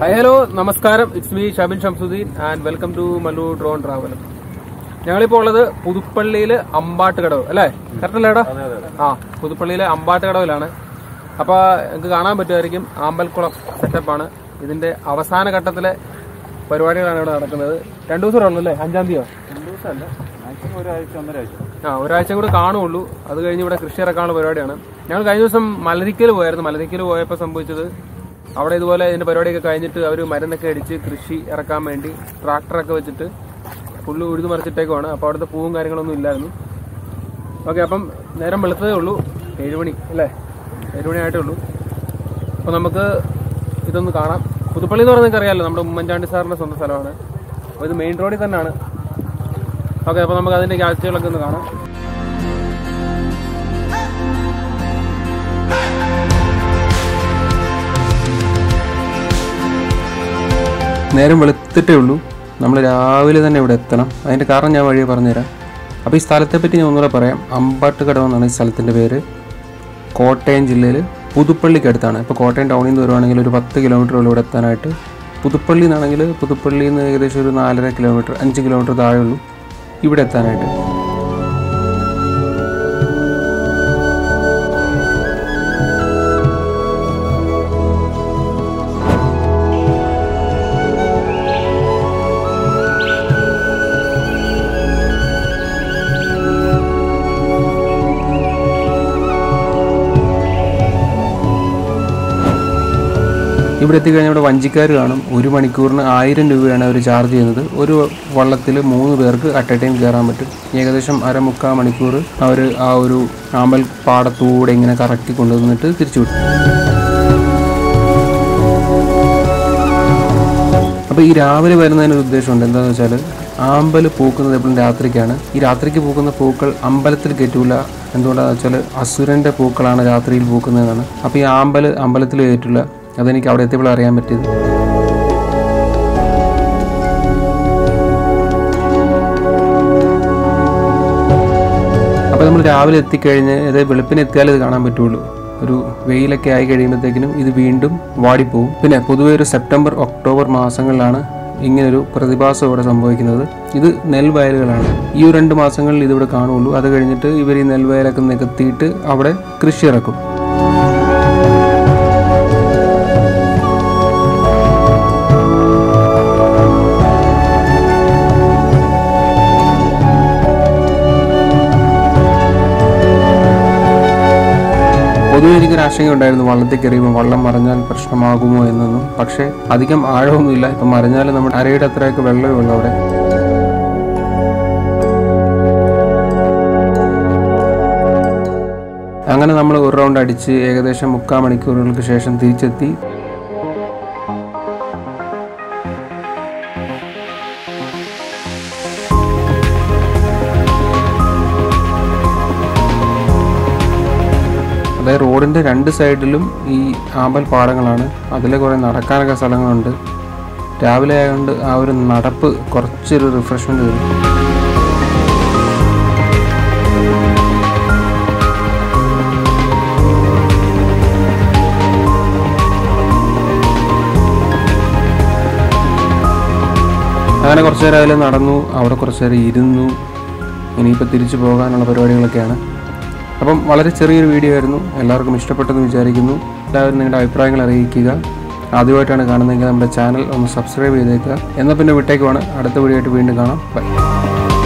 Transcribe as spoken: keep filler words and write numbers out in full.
Hi, hello, namaskaram. It's me, Shabin Shamsuddin, and welcome to Malu Drone Traveler. ഞങ്ങളിപ്പോൾ ഉള്ളത് പുതുപ്പള്ളിയിലെ അമ്പാട്ടുകടവ് അല്ലേ? Correct അല്ലേടാ? ആ, പുതുപ്പള്ളിയിലെ അമ്പാട്ടുകടവിലാണ്. അപ്പോൾ നിങ്ങൾക്ക് കാണാൻ പറ്റുമായിരിക്കും ആമ്പൽക്കുളം സെറ്റപ്പാണ്. ഇതിന്റെ അവസാന ഘട്ടത്തിലെ പരിപാടികളാണ് ഇവിടെ നടക്കുന്നത്. രണ്ടു ദിവസം ഉള്ളൂ അല്ലേ? അഞ്ചാം തീയതി രണ്ടു ദിവസം അല്ല, ഒരാഴ്ച ഒന്നരാഴ്ച ആ ഒരാഴ്ച കൂടെ കാണുള്ളൂ. അത് കഴിഞ്ഞ് ഇവിടെ കൃഷി ഇറക്കാനുള്ള പരിപാടിയാണ്. ഞങ്ങൾ കഴിഞ്ഞ ദിവസം മലരിക്കൽ പോയായിരുന്നു. മലരിക്കൽ പോയപ്പോൾ സംഭവിച്ചത് അവിടെ ഇതുപോലെ ഇതിന്റെ പരിപാടിയൊക്കെ കഴിഞ്ഞിട്ട് അവർ മരുന്നൊക്കെ അടിച്ച് കൃഷി ഇറക്കാൻ വേണ്ടി ട്രാക്ടറൊക്കെ വെച്ചിട്ട് പുല്ല് ഉഴുതു മറിച്ചിട്ടേക്കുവാണ്. അപ്പോൾ അവിടുത്തെ പൂവും കാര്യങ്ങളൊന്നും ഇല്ലായിരുന്നു. ഓക്കെ, അപ്പം നേരം വെളുത്തതേ ഉള്ളൂ, ഏഴുമണി അല്ലേ? ഏഴുമണി ആയിട്ടേ ഉള്ളൂ. അപ്പോൾ നമുക്ക് ഇതൊന്ന് കാണാം. പുതുപ്പള്ളി എന്ന് പറഞ്ഞാൽ അറിയാമല്ലോ, നമ്മുടെ ഉമ്മൻചാണ്ടി സാറിന്റെ സ്വന്തം സ്ഥലമാണ്. അപ്പോൾ ഇത് മെയിൻ റോഡിൽ തന്നെയാണ്. ഓക്കെ, അപ്പോൾ നമുക്ക് അതിന്റെ കാഴ്ചകളൊക്കെ ഒന്ന് കാണാം. നേരം വെളുത്തിട്ടേ ഉള്ളൂ, നമ്മൾ രാവിലെ തന്നെ ഇവിടെ എത്തണം. അതിൻ്റെ കാരണം ഞാൻ വഴിയെ പറഞ്ഞുതരാം. അപ്പോൾ ഈ സ്ഥലത്തെപ്പറ്റി ഞാൻ ഒന്നുകൂടെ പറയാം. അമ്പാട്ടുകടവ് എന്നാണ് ഈ സ്ഥലത്തിൻ്റെ പേര്. കോട്ടയം ജില്ലയിൽ പുതുപ്പള്ളിക്കടുത്താണ്. ഇപ്പോൾ കോട്ടയം ടൗണിൽ നിന്ന് വരുവാണെങ്കിൽ ഒരു പത്ത് കിലോമീറ്ററുള്ള ഇവിടെ എത്താനായിട്ട്. പുതുപ്പള്ളി എന്നാണെങ്കിൽ പുതുപ്പള്ളിയിൽ നിന്ന് ഏകദേശം ഒരു നാലര കിലോമീറ്റർ അഞ്ച് കിലോമീറ്റർ താഴെ ഉള്ളൂ ഇവിടെ എത്താനായിട്ട്. ഇവിടെ എത്തിക്കഴിഞ്ഞാൽ ഇവിടെ വഞ്ചിക്കാർ കാണും. ഒരു മണിക്കൂറിന് ആയിരം രൂപയാണ് അവർ ചാർജ് ചെയ്യുന്നത്. ഒരു വള്ളത്തിൽ മൂന്ന് പേർക്ക് അറ്റ് എ ടൈം കയറാൻ പറ്റും. ഏകദേശം അരമുക്കാൽ മണിക്കൂർ അവർ ആ ഒരു ആമ്പൽ പാടത്തൂടെ ഇങ്ങനെ കറക്കി കൊണ്ടുവന്നിട്ട് തിരിച്ചു വിട്ടു. അപ്പോൾ ഈ രാവിലെ വരുന്നതിനൊരു ഉദ്ദേശമുണ്ട്. എന്താണെന്ന് വെച്ചാൽ ആമ്പൽ പൂക്കുന്നത് എപ്പോഴും രാത്രിക്കാണ്. ഈ രാത്രിക്ക് പൂക്കുന്ന പൂക്കൾ അമ്പലത്തിൽ കയറ്റൂല. എന്തുകൊണ്ടാണെന്ന് വെച്ചാൽ അസുരൻ്റെ പൂക്കളാണ് രാത്രിയിൽ പൂക്കുന്നതെന്നാണ്. അപ്പോൾ ഈ ആമ്പൽ അമ്പലത്തിൽ കയറ്റില്ല. അതെനിക്ക് അവിടെ എത്തിയപ്പോൾ അറിയാൻ പറ്റിയത്. അപ്പോൾ നമ്മൾ രാവിലെ എത്തിക്കഴിഞ്ഞ് ഇത് വെളുപ്പിന് എത്തിയാൽ ഇത് കാണാൻ പറ്റുള്ളൂ. ഒരു വെയിലൊക്കെ ആയി കഴിയുമ്പോഴത്തേക്കിനും ഇത് വീണ്ടും വാടിപ്പോവും. പിന്നെ പൊതുവെ ഒരു സെപ്റ്റംബർ ഒക്ടോബർ മാസങ്ങളിലാണ് ഇങ്ങനൊരു പ്രതിഭാസം ഇവിടെ സംഭവിക്കുന്നത്. ഇത് നെൽവയലുകളാണ്. ഈ ഒരു രണ്ട് മാസങ്ങളിൽ ഇതിവിടെ കാണുള്ളൂ. അത് കഴിഞ്ഞിട്ട് ഇവർ ഈ നെൽവയലൊക്കെ നികത്തിയിട്ട് അവിടെ കൃഷി ഇറക്കും. പൊതുവെ എനിക്കൊരു ആശങ്ക ഉണ്ടായിരുന്നു, വള്ളത്തിൽ കയറിയുമ്പോൾ വള്ളം മറിഞ്ഞാൽ പ്രശ്നമാകുമോ എന്നൊന്നും. പക്ഷേ അധികം ആഴമൊന്നുമില്ല. ഇപ്പം മറിഞ്ഞാൽ നമ്മുടെ അരയുടെ അത്രയൊക്കെ വെള്ളമേ ഉള്ളൂ അവിടെ. അങ്ങനെ നമ്മൾ ഒരു റൗണ്ട് അടിച്ച് ഏകദേശം മുക്കാൽ മണിക്കൂറുകൾക്ക് ശേഷം തിരിച്ചെത്തി. അതായത് റോഡിൻ്റെ രണ്ട് സൈഡിലും ഈ ആമ്പൽ പാടങ്ങളാണ്. അതിൽ കുറേ നടക്കാനൊക്കെ സ്ഥലങ്ങളുണ്ട്. രാവിലെ ആയതുകൊണ്ട് ആ ഒരു നടപ്പ് കുറച്ചൊരു റിഫ്രഷ്മെൻ്റ് വരും. അങ്ങനെ കുറച്ച് നേരം അതിൽ നടന്നു, അവിടെ കുറച്ച് നേരം ഇരുന്നു. ഇനിയിപ്പോൾ തിരിച്ചു പോകാനുള്ള പരിപാടികളൊക്കെയാണ്. അപ്പം വളരെ ചെറിയൊരു വീഡിയോ ആയിരുന്നു. എല്ലാവർക്കും ഇഷ്ടപ്പെട്ടെന്ന് വിചാരിക്കുന്നു. എല്ലാവരും നിങ്ങളുടെ അഭിപ്രായങ്ങൾ അറിയിക്കുക. ആദ്യമായിട്ടാണ് കാണുന്നതെങ്കിൽ നമ്മുടെ ചാനൽ ഒന്ന് സബ്സ്ക്രൈബ് ചെയ്തേക്കുക. എന്നാൽ പിന്നെ വിട്ടേക്കുവാണ്. അടുത്ത വീഡിയോ ആയിട്ട് വീണ്ടും കാണാം. ബൈ.